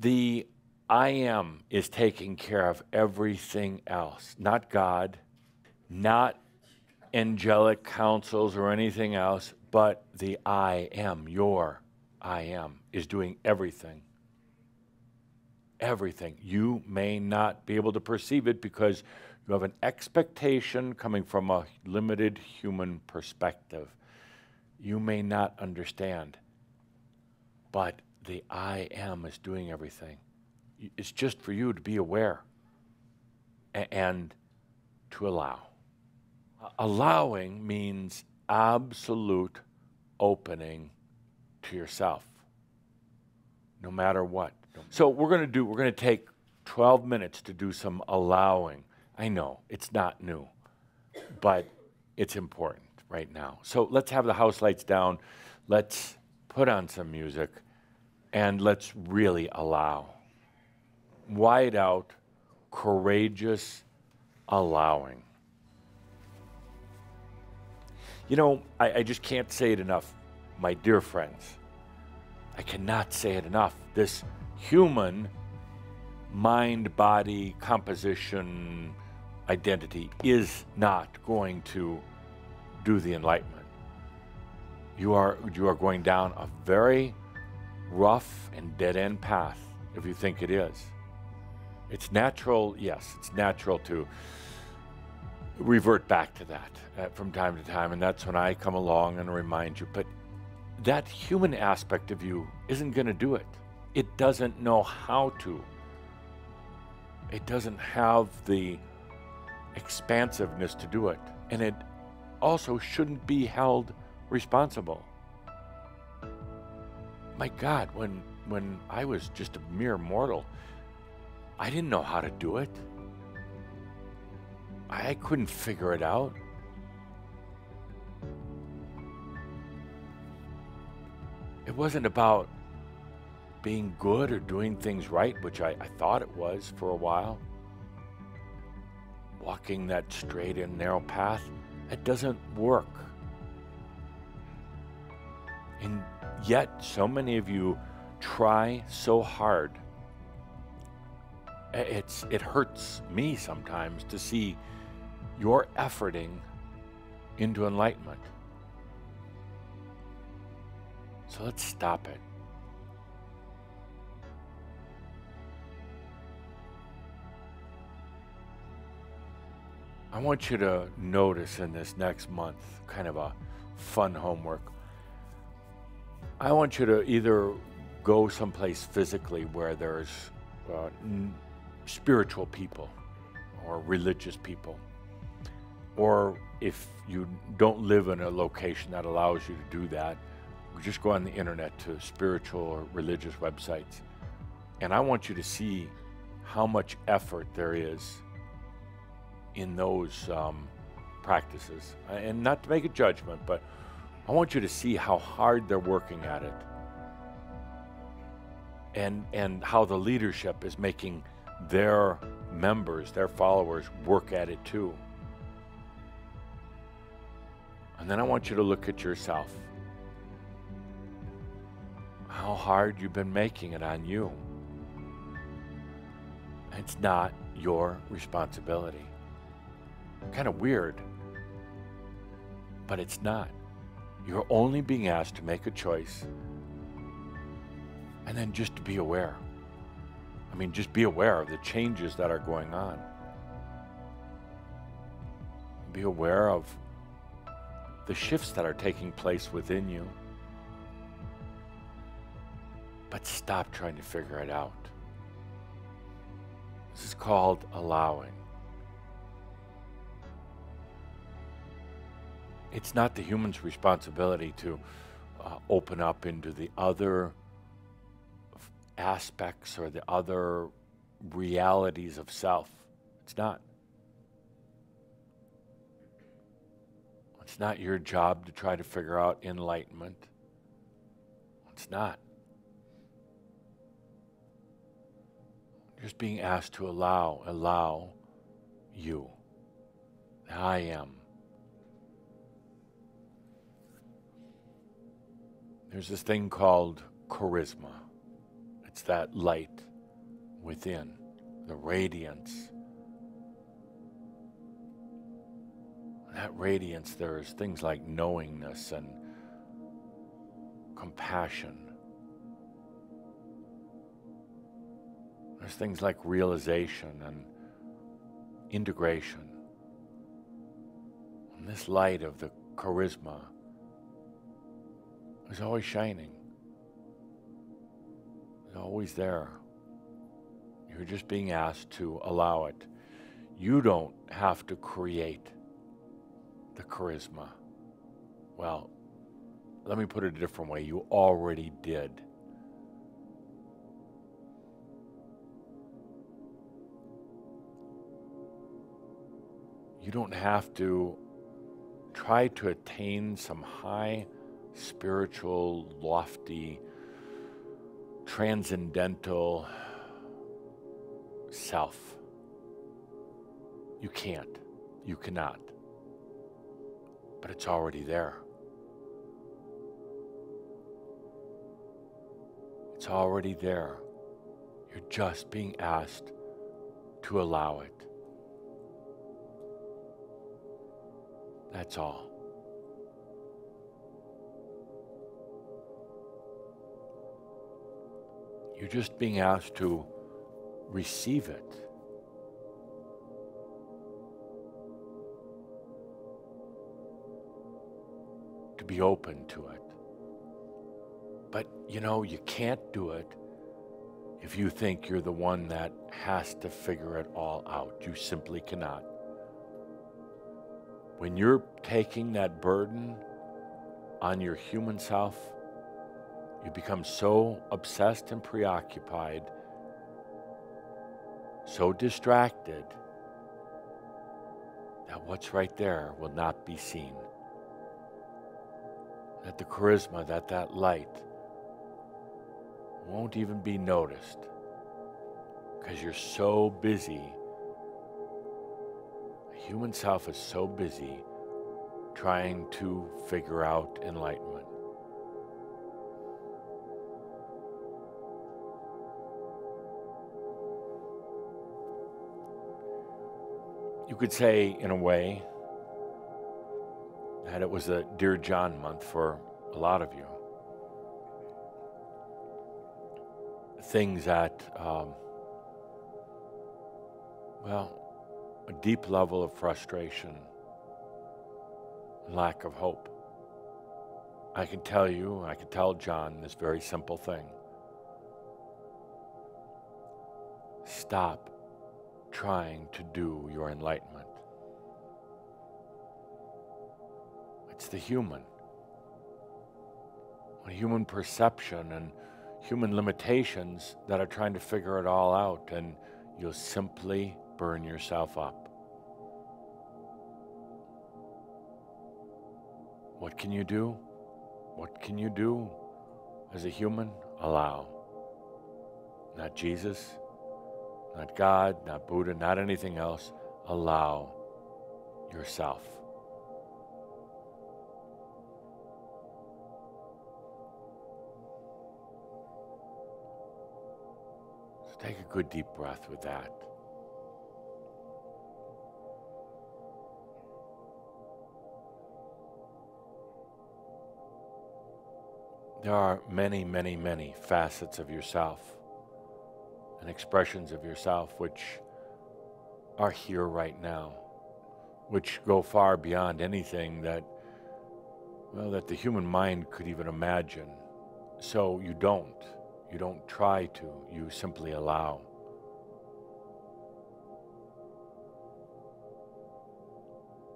The I am is taking care of everything else, not God, not angelic counsels or anything else, but the I am, your I am, is doing everything. Everything. You may not be able to perceive it because you have an expectation coming from a limited human perspective. You may not understand, but the I am is doing everything. It's just for you to be aware and to allow. Allowing means absolute opening to yourself, no matter what. So we're going to take 12 minutes to do some allowing. I know it's not new, but it's important right now. So let's have the house lights down. Let's put on some music and let's really allow. Wide out, courageous allowing. You know, I just can't say it enough, my dear friends. I cannot say it enough. This human mind-body composition identity is not going to do the enlightenment. You are going down a very rough and dead-end path if you think it is. It's natural, yes, it's natural to revert back to that from time to time, and that's when I come along and remind you. But that human aspect of you isn't going to do it. It doesn't know how to. It doesn't have the expansiveness to do it. And it also shouldn't be held responsible. My God, when I was just a mere mortal, I didn't know how to do it. I couldn't figure it out. It wasn't about being good or doing things right, which I thought it was for a while. Walking that straight and narrow path, it doesn't work. And yet, so many of you try so hard. It hurts me sometimes to see your efforting into enlightenment. So let's stop it. I want you to notice in this next month, kind of a fun homework. I want you to either go someplace physically where there's spiritual people or religious people, or if you don't live in a location that allows you to do that, just go on the internet to spiritual or religious websites. And I want you to see how much effort there is in those practices. And not to make a judgment, but I want you to see how hard they're working at it, and how the leadership is making their members, their followers, work at it too. And then I want you to look at yourself, how hard you've been making it on you. It's not your responsibility. Kind of weird, but it's not. You're only being asked to make a choice and then just to be aware. I mean, just be aware of the changes that are going on. Be aware of the shifts that are taking place within you. But stop trying to figure it out. This is called allowing. It's not the human's responsibility to open up into the other aspects or the other realities of self. It's not. It's not your job to try to figure out enlightenment. It's not. Just being asked to allow you. I am. There's this thing called charisma. It's that light within, the radiance. In that radiance, there is things like knowingness and compassion. There's things like realization and integration. And this light of the charisma is always shining. It's always there. You're just being asked to allow it. You don't have to create the charisma. Well, let me put it a different way. You already did. You don't have to try to attain some high, spiritual, lofty, transcendental self. You can't. You cannot. But it's already there. It's already there. You're just being asked to allow it. That's all. You're just being asked to receive it. To be open to it. But, you know, you can't do it if you think you're the one that has to figure it all out. You simply cannot. When you're taking that burden on your human self, you become so obsessed and preoccupied, so distracted, that what's right there will not be seen. That the charisma, that light won't even be noticed because you're so busy. The human self is so busy trying to figure out enlightenment. You could say, in a way, that it was a Dear John month for a lot of you. Things that, well, a deep level of frustration, lack of hope. I can tell you, I can tell John this very simple thing. Stop trying to do your enlightenment. It's the human. Human perception and human limitations that are trying to figure it all out, and you'll simply burn yourself up. What can you do? What can you do as a human? Allow. Not Jesus, not God, not Buddha, not anything else. Allow yourself. Take a good deep breath with that. There are many, many, many facets of yourself and expressions of yourself which are here right now, which go far beyond anything that, well, that the human mind could even imagine. So you don't. You don't try to, you simply allow.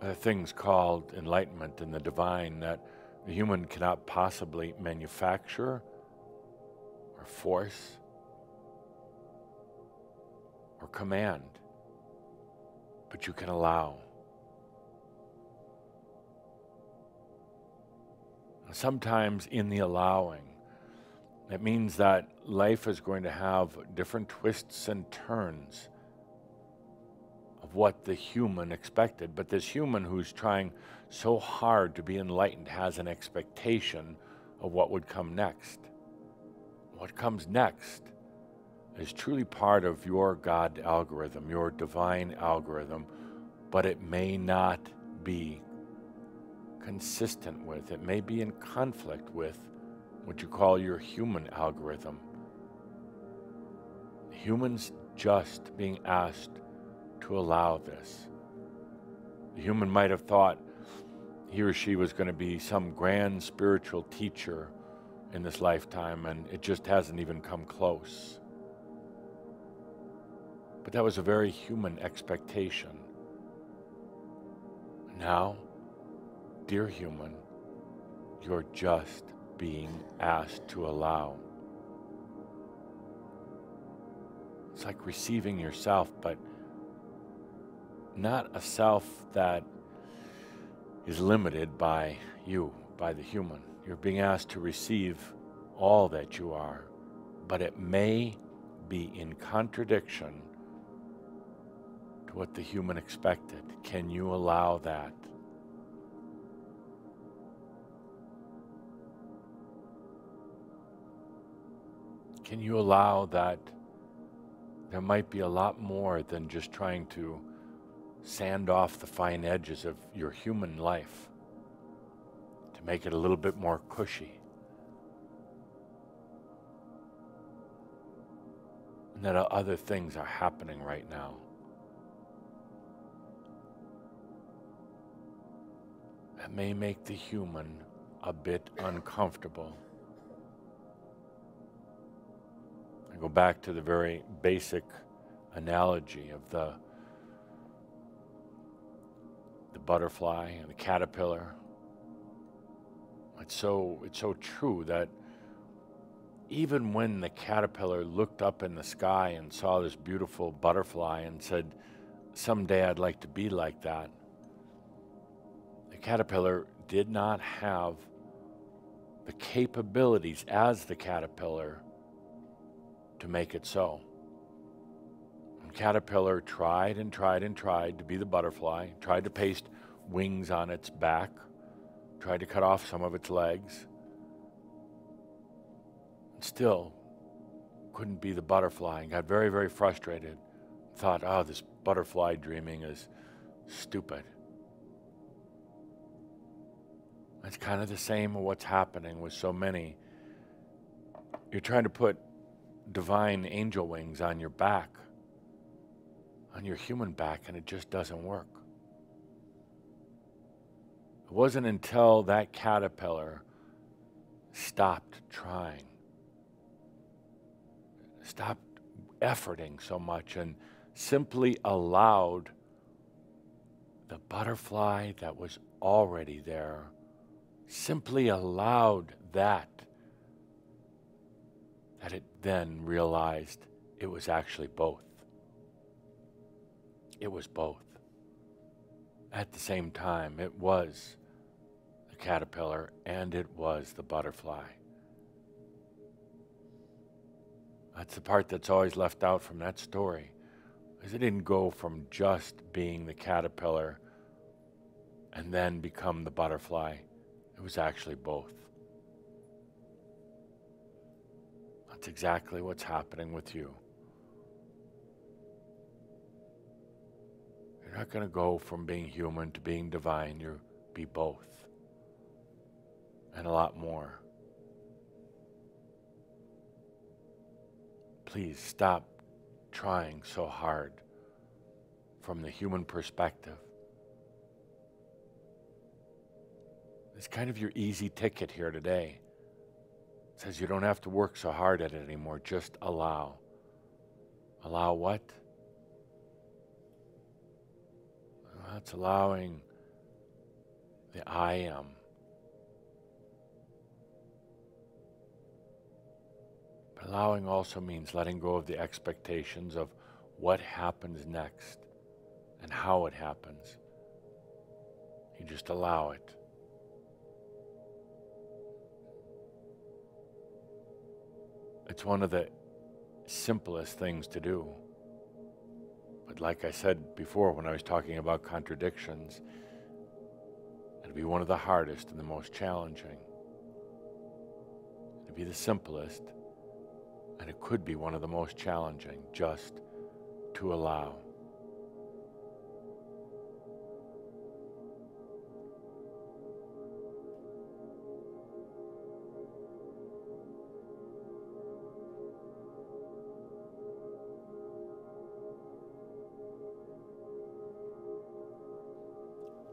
There are things called enlightenment and the divine that the human cannot possibly manufacture or force or command, but you can allow. And sometimes in the allowing, that means that life is going to have different twists and turns of what the human expected. But this human who's trying so hard to be enlightened has an expectation of what would come next. What comes next is truly part of your God algorithm, your divine algorithm, but it may not be consistent with, it may be in conflict with what you call your human algorithm. Humans just being asked to allow this. The human might have thought he or she was going to be some grand spiritual teacher in this lifetime, and it just hasn't even come close. But that was a very human expectation. Now, dear human, you're just being asked to allow. It's like receiving yourself, but not a self that is limited by you, by the human. You're being asked to receive all that you are, but it may be in contradiction to what the human expected. Can you allow that? Can you allow that there might be a lot more than just trying to sand off the fine edges of your human life to make it a little bit more cushy? And that other things are happening right now. That may make the human a bit uncomfortable. Go back to the very basic analogy of the butterfly and the caterpillar. It's so true that even when the caterpillar looked up in the sky and saw this beautiful butterfly and said, "Someday I'd like to be like that," the caterpillar did not have the capabilities as the caterpillar to make it so. And caterpillar tried and tried and tried to be the butterfly, tried to paste wings on its back, tried to cut off some of its legs, and still couldn't be the butterfly, and got very, very frustrated. Thought, oh, this butterfly dreaming is stupid. That's kind of the same of what's happening with so many. You're trying to put divine angel wings on your back, on your human back, and it just doesn't work. It wasn't until that caterpillar stopped trying, stopped efforting so much, and simply allowed the butterfly that was already there, simply allowed that, that it then realized it was actually both. It was both. At the same time, it was the caterpillar and it was the butterfly. That's the part that's always left out from that story, is it didn't go from just being the caterpillar and then become the butterfly. It was actually both. That's exactly what's happening with you. You're not going to go from being human to being divine. You'll be both. And a lot more. Please stop trying so hard from the human perspective. It's kind of your easy ticket here today. Says you don't have to work so hard at it anymore. Just allow. Allow what? Well, that's allowing the I am. But allowing also means letting go of the expectations of what happens next and how it happens. You just allow it. It's one of the simplest things to do. But like I said before when I was talking about contradictions, it'll be one of the hardest and the most challenging. It'll be the simplest and it could be one of the most challenging, just to allow.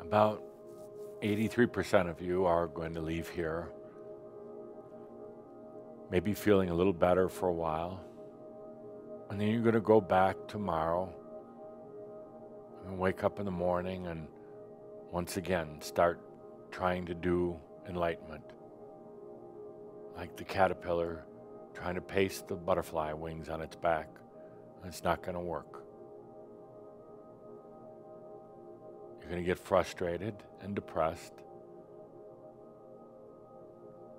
About 83% of you are going to leave here, maybe feeling a little better for a while, and then you're going to go back tomorrow and wake up in the morning and once again start trying to do enlightenment, like the caterpillar trying to paste the butterfly wings on its back. It's not going to work. You're going to get frustrated and depressed.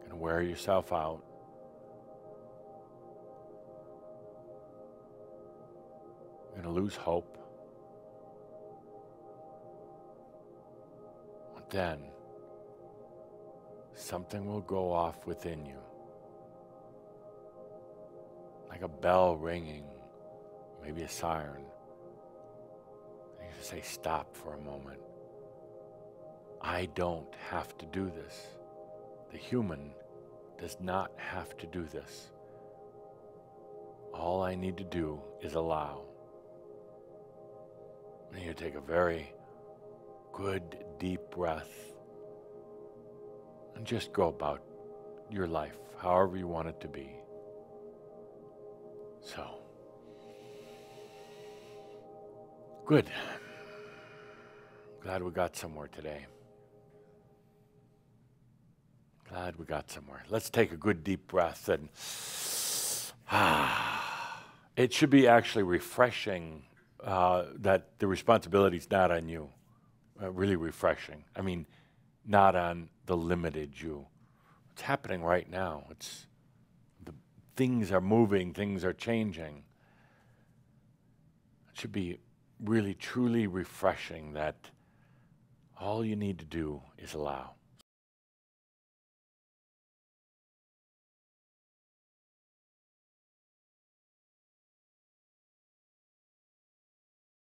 You're going to wear yourself out. You're going to lose hope. But then, something will go off within you, like a bell ringing, maybe a siren. Say, stop for a moment. I don't have to do this. The human does not have to do this. All I need to do is allow. And you take a very good, deep breath and just go about your life however you want it to be. So, good. Glad we got somewhere today. Glad we got somewhere. Let's take a good deep breath and it should be actually refreshing that the responsibility's not on you. Really refreshing. I mean, not on the limited you. It's happening right now. It's the things are moving, things are changing. It should be really truly refreshing that all you need to do is allow.